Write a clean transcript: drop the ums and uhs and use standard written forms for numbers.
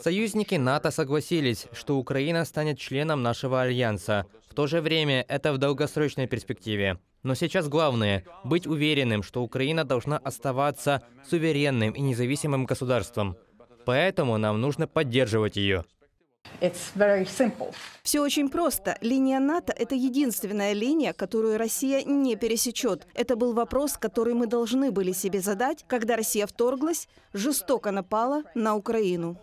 Союзники НАТО согласились, что Украина станет членом нашего альянса. В то же время это в долгосрочной перспективе. Но сейчас главное — быть уверенным, что Украина должна оставаться суверенным и независимым государством. Поэтому нам нужно поддерживать ее. Все очень просто. Линия НАТО – это единственная линия, которую Россия не пересечет. Это был вопрос, который мы должны были себе задать, когда Россия вторглась, жестоко напала на Украину.